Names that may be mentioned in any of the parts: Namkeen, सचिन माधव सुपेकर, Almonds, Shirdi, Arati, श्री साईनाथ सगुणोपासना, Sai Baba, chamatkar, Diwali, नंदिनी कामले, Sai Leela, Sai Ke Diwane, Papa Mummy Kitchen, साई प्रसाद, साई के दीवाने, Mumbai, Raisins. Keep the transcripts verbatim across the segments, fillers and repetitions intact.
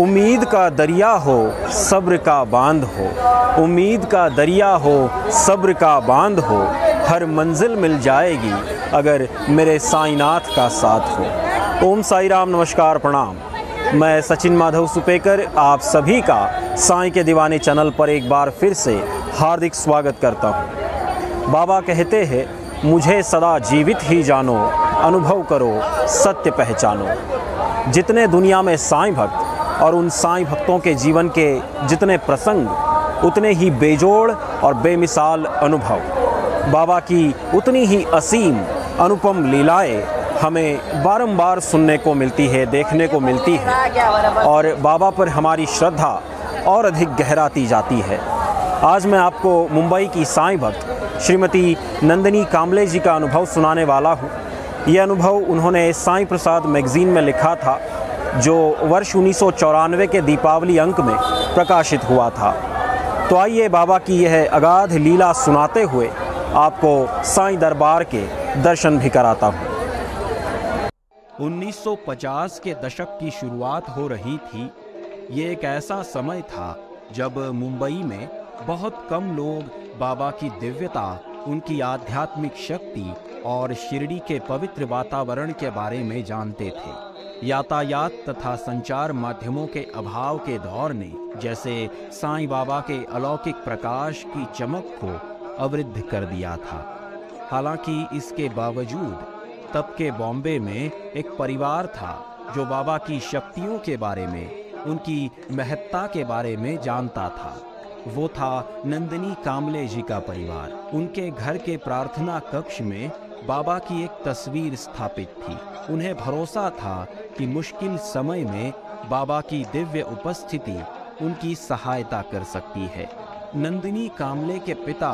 उम्मीद का दरिया हो सब्र का बांध हो, उम्मीद का दरिया हो सब्र का बांध हो, हर मंजिल मिल जाएगी अगर मेरे साईनाथ का साथ हो। ओम साई राम, नमस्कार, प्रणाम। मैं सचिन माधव सुपेकर आप सभी का साई के दीवाने चैनल पर एक बार फिर से हार्दिक स्वागत करता हूँ। बाबा कहते हैं मुझे सदा जीवित ही जानो, अनुभव करो सत्य पहचानो। जितने दुनिया में साईं भक्त और उन साईं भक्तों के जीवन के जितने प्रसंग, उतने ही बेजोड़ और बेमिसाल अनुभव, बाबा की उतनी ही असीम अनुपम लीलाएं हमें बारंबार सुनने को मिलती है, देखने को मिलती है, और बाबा पर हमारी श्रद्धा और अधिक गहराती जाती है। आज मैं आपको मुंबई की साईं भक्त श्रीमती नंदिनी कामले जी का अनुभव सुनाने वाला हूँ। ये अनुभव उन्होंने साई प्रसाद मैगज़ीन में लिखा था, जो वर्ष उन्नीस सौ चौरानवे के दीपावली अंक में प्रकाशित हुआ था। तो आइए बाबा की यह अगाध लीला सुनाते हुए आपको साईं दरबार के दर्शन भी कराता हूँ। उन्नीस सौ पचास के दशक की शुरुआत हो रही थी। ये एक ऐसा समय था जब मुंबई में बहुत कम लोग बाबा की दिव्यता, उनकी आध्यात्मिक शक्ति और शिरडी के पवित्र वातावरण के बारे में जानते थे। यातायात तथा संचार माध्यमों के अभाव के दौर ने जैसे साईं बाबा के अलौकिक प्रकाश की चमक को अवरुद्ध कर दिया था। हालांकि इसके बावजूद तब के बॉम्बे में एक परिवार था जो बाबा की शक्तियों के बारे में, उनकी महत्ता के बारे में जानता था। वो था नंदिनी कामले जी का परिवार। उनके घर के प्रार्थना कक्ष में बाबा की एक तस्वीर स्थापित थी। उन्हें भरोसा था कि मुश्किल समय में बाबा की दिव्य उपस्थिति उनकी सहायता कर सकती है। नंदिनी कामले के पिता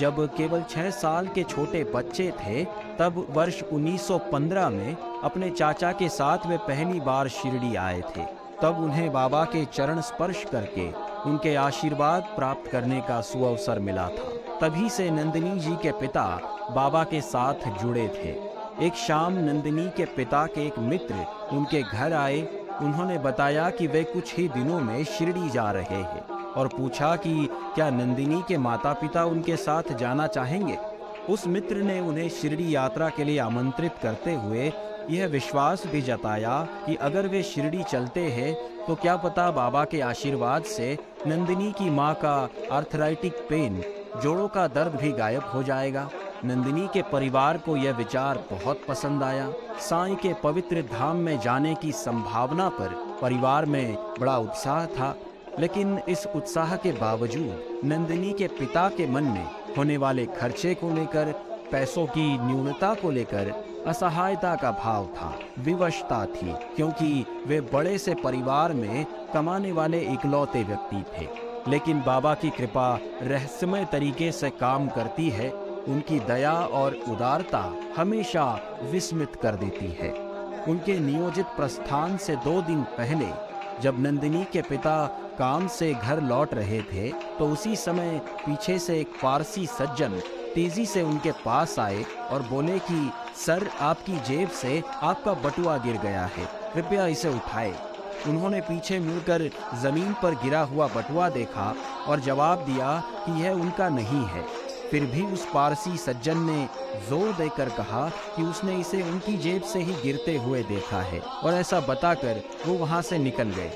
जब केवल छह साल के छोटे बच्चे थे, तब वर्ष उन्नीस सौ पंद्रह में अपने चाचा के साथ वे पहली बार शिरडी आए थे। तब उन्हें बाबा के चरण स्पर्श करके उनके आशीर्वाद प्राप्त करने का सुअवसर मिला था। तभी से नंदिनी जी के पिता बाबा के साथ जुड़े थे। एक शाम नंदिनी के पिता के एक मित्र उनके घर आए। उन्होंने बताया कि वे कुछ ही दिनों में शिरडी जा रहे हैं और पूछा कि क्या नंदिनी के माता पिता उनके साथ जाना चाहेंगे। उस मित्र ने उन्हें शिरडी यात्रा के लिए आमंत्रित करते हुए यह विश्वास भी जताया कि अगर वे शिरडी चलते हैं तो क्या पता बाबा के आशीर्वाद से नंदिनी की माँ का आर्थराइटिक पेन, जोड़ों का दर्द भी गायब हो जाएगा। नंदिनी के परिवार को यह विचार बहुत पसंद आया। साईं के पवित्र धाम में जाने की संभावना पर परिवार में बड़ा उत्साह था, लेकिन इस उत्साह के बावजूद नंदिनी के पिता के मन में होने वाले खर्चे को लेकर, पैसों की न्यूनता को लेकर असहायता का भाव था, विवशता थी, क्योंकि वे बड़े से परिवार में कमाने वाले इकलौते व्यक्ति थे। लेकिन बाबा की कृपा रहस्यमय तरीके से काम करती है। उनकी दया और उदारता हमेशा विस्मित कर देती है। उनके नियोजित प्रस्थान से दो दिन पहले जब नंदिनी के पिता काम से घर लौट रहे थे, तो उसी समय पीछे से एक पारसी सज्जन तेजी से उनके पास आए और बोले कि सर, आपकी जेब से आपका बटुआ गिर गया है, कृपया इसे उठाए। उन्होंने पीछे मुड़कर जमीन पर गिरा हुआ बटुआ देखा और जवाब दिया कि यह उनका नहीं है। फिर भी उस पारसी सज्जन ने जोर देकर कहा कि उसने इसे उनकी जेब से ही गिरते हुए देखा है, और ऐसा बताकर वो वहाँ से निकल गए।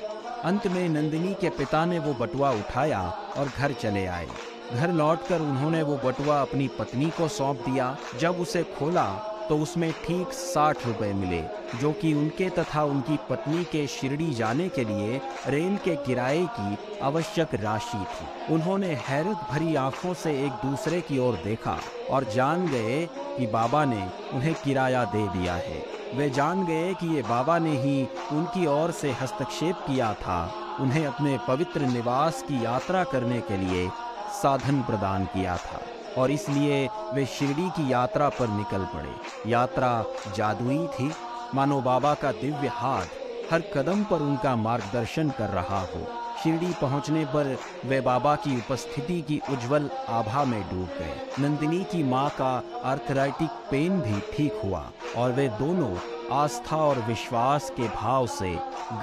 अंत में नंदिनी के पिता ने वो बटुआ उठाया और घर चले आए। घर लौटकर उन्होंने वो बटुआ अपनी पत्नी को सौंप दिया। जब उसे खोला तो उसमें ठीक साठ रुपए मिले, जो कि उनके तथा उनकी पत्नी के शिरडी जाने के लिए रेल के किराए की आवश्यक राशि थी। उन्होंने हैरत भरी आंखों से एक दूसरे की ओर देखा और जान गए कि बाबा ने उन्हें किराया दे दिया है। वे जान गए कि ये बाबा ने ही उनकी ओर से हस्तक्षेप किया था, उन्हें अपने पवित्र निवास की यात्रा करने के लिए साधन प्रदान किया था, और इसलिए वे शिरडी की यात्रा पर निकल पड़े। यात्रा जादुई थी, मानो बाबा का दिव्य हाथ हर कदम पर उनका मार्गदर्शन कर रहा हो। शिरडी पहुंचने पर वे बाबा की उपस्थिति की उज्जवल आभा में डूब गए। नंदिनी की माँ का आर्थराइटिक पेन भी ठीक हुआ और वे दोनों आस्था और विश्वास के भाव से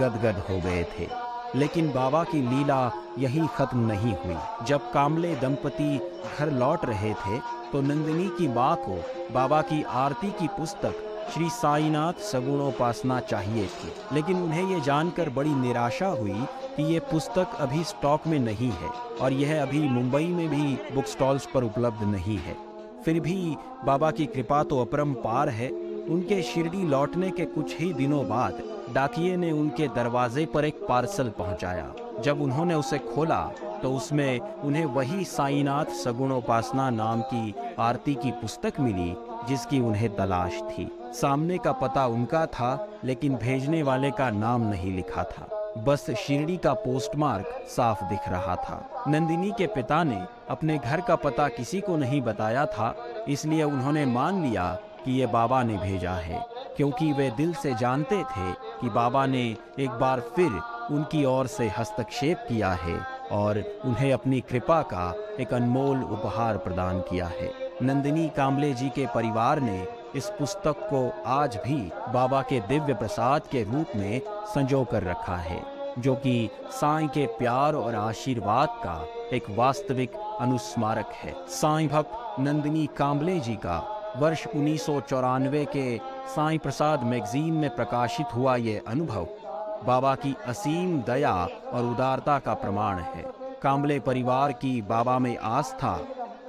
गदगद हो गए थे। लेकिन बाबा की लीला यहीं खत्म नहीं हुई। जब कामले दंपति घर लौट रहे थे तो नंदिनी की माँ को बाबा की आरती की पुस्तक श्री साईनाथ सगुणोपासना चाहिए थी, लेकिन उन्हें यह जानकर बड़ी निराशा हुई कि ये पुस्तक अभी स्टॉक में नहीं है और यह अभी मुंबई में भी बुक स्टॉल्स पर उपलब्ध नहीं है। फिर भी बाबा की कृपा तो अपरंपार है। उनके शिरडी लौटने के कुछ ही दिनों बाद डाकिये ने उनके दरवाजे पर एक पार्सल पहुंचाया। जब उन्होंने उसे खोला तो उसमें उन्हें वही साईनाथ सगुणोपासना नाम की आरती की पुस्तक मिली जिसकी उन्हें तलाश थी। सामने का पता उनका था लेकिन भेजने वाले का नाम नहीं लिखा था, बस शिरडी का पोस्टमार्क साफ दिख रहा था। नंदिनी के पिता ने अपने घर का पता किसी को नहीं बताया था, इसलिए उन्होंने मान लिया कि ये बाबा ने भेजा है, क्योंकि वे दिल से जानते थे कि बाबा ने एक बार फिर उनकी ओर से हस्तक्षेप किया है और उन्हें अपनी कृपा का एक अनमोल उपहार प्रदान किया है। नंदिनी कामले जी के परिवार ने इस पुस्तक को आज भी बाबा के दिव्य प्रसाद के रूप में संजो कर रखा है, जो कि साईं के प्यार और आशीर्वाद का एक वास्तविक अनुस्मारक है। साईं भक्त नंदिनी कामले जी का वर्ष उन्नीस सौ चौरानवे के साई प्रसाद मैगजीन में प्रकाशित हुआ ये अनुभव बाबा की असीम दया और उदारता का प्रमाण है। कामले परिवार की बाबा में आस्था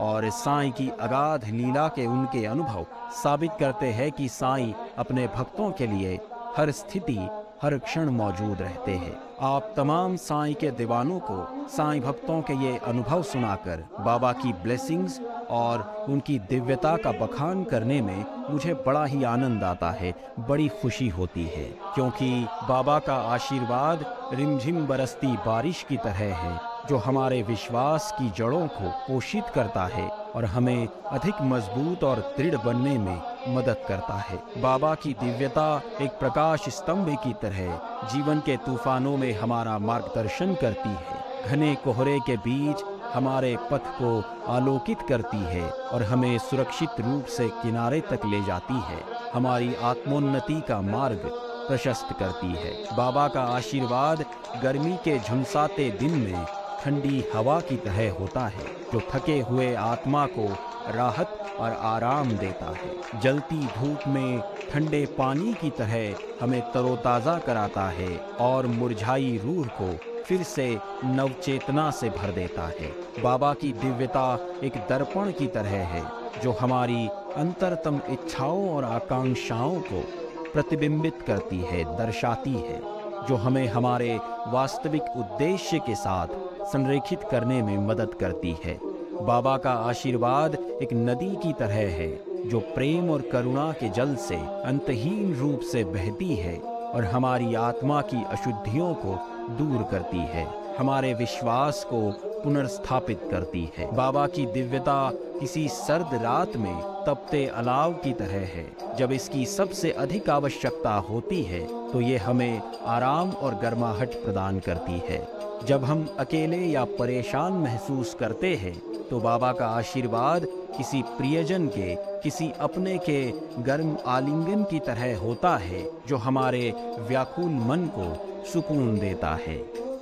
और साईं की अगाध लीला के उनके अनुभव साबित करते हैं कि साईं अपने भक्तों के लिए हर स्थिति हर क्षण मौजूद रहते हैं। आप तमाम साईं के दीवानों को साईं भक्तों के ये अनुभव सुनाकर बाबा की ब्लेसिंग्स और उनकी दिव्यता का बखान करने में मुझे बड़ा ही आनंद आता है, बड़ी खुशी होती है, क्योंकि बाबा का आशीर्वाद रिमझिम बरसती बारिश की तरह है जो हमारे विश्वास की जड़ों को पोषित करता है और हमें अधिक मजबूत और दृढ़ बनने में मदद करता है। बाबा की दिव्यता एक प्रकाश स्तंभ की तरह जीवन के तूफानों में हमारा मार्गदर्शन करती है, घने कोहरे के बीच हमारे पथ को आलोकित करती है और हमें सुरक्षित रूप से किनारे तक ले जाती है, हमारी आत्मोन्नति का मार्ग प्रशस्त करती है। बाबा का आशीर्वाद गर्मी के झुलसाते दिन में ठंडी हवा की तरह होता है जो थके हुए आत्मा को राहत और आराम देता है, जलती धूप में ठंडे पानी की तरह हमें तरोताज़ा कराता है और मुरझाई रूह को फिर से नवचेतना से भर देता है। बाबा की दिव्यता एक दर्पण की तरह है जो हमारी अंतरतम इच्छाओं और आकांक्षाओं को प्रतिबिंबित करती है, दर्शाती है, जो हमें हमारे वास्तविक उद्देश्य के साथ संरेखित करने में मदद करती है। बाबा का आशीर्वाद एक नदी की तरह है जो प्रेम और करुणा के जल से अंतहीन रूप से बहती है और हमारी आत्मा की अशुद्धियों को दूर करती है, हमारे विश्वास को पुनर्स्थापित करती है। बाबा की दिव्यता किसी सर्द रात में तपते अलाव की तरह है, जब इसकी सबसे अधिक आवश्यकता होती है तो ये हमें आराम और गर्माहट प्रदान करती है। जब हम अकेले या परेशान महसूस करते हैं तो बाबा का आशीर्वाद किसी प्रियजन के, किसी अपने के गर्म आलिंगन की तरह होता है जो हमारे व्याकुल मन को सुकून देता है।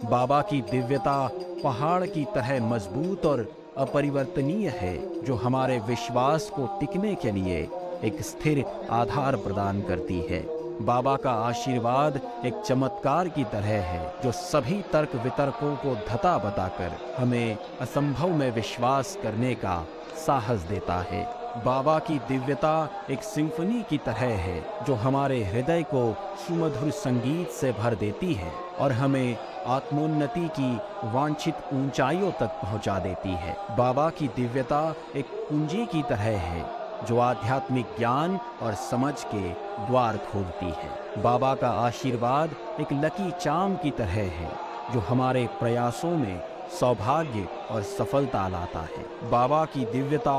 बाबा की दिव्यता पहाड़ की तरह मजबूत और अपरिवर्तनीय है जो हमारे विश्वास को टिकने के लिए एक स्थिर आधार प्रदान करती है। बाबा का आशीर्वाद एक चमत्कार की तरह है जो सभी तर्क वितर्कों को धता बताकर हमें असंभव में विश्वास करने का साहस देता है। बाबा की दिव्यता एक सिम्फनी की तरह है जो हमारे हृदय को सुमधुर संगीत से भर देती है और हमें आत्मोन्नति की वांछित ऊंचाइयों तक पहुंचा देती है। बाबा की दिव्यता एक कुंजी की तरह है जो आध्यात्मिक ज्ञान और समझ के द्वार खोलती है। बाबा का आशीर्वाद एक लकी चाम की तरह है जो हमारे प्रयासों में सौभाग्य और सफलता लाता है। बाबा की दिव्यता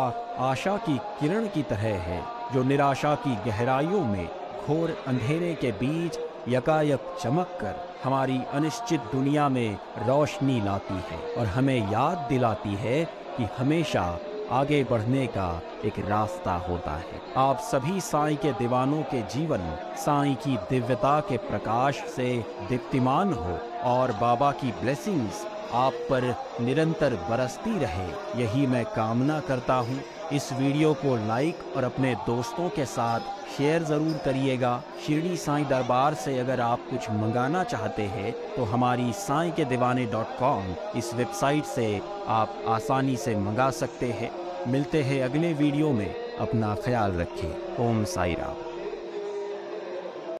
आशा की किरण की तरह है जो निराशा की गहराइयों में घोर अंधेरे के बीच यकायक चमक कर हमारी अनिश्चित दुनिया में रोशनी लाती है और हमें याद दिलाती है कि हमेशा आगे बढ़ने का एक रास्ता होता है। आप सभी साई के दीवानों के जीवन साई की दिव्यता के प्रकाश से दीप्तिमान हो और बाबा की ब्लेसिंग्स आप पर निरंतर बरसती रहे, यही मैं कामना करता हूँ। इस वीडियो को लाइक और अपने दोस्तों के साथ शेयर ज़रूर करिएगा। शिरडी साईं दरबार से अगर आप कुछ मंगाना चाहते हैं तो हमारी साई के दीवाने डॉट कॉम इस वेबसाइट से आप आसानी से मंगा सकते हैं। मिलते हैं अगले वीडियो में। अपना ख्याल रखें। ओम साई राम।